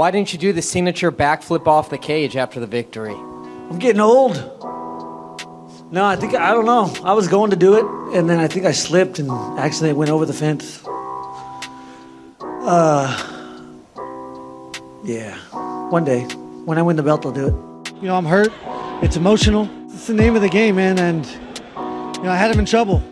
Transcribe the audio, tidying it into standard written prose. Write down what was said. Why didn't you do the signature backflip off the cage after the victory? I'm getting old. No, I don't know. I was going to do it, and then I think I slipped and accidentally went over the fence. Yeah. One day, when I win the belt, I'll do it. You know, I'm hurt. It's emotional. It's the name of the game, man, and, you know, I had him in trouble.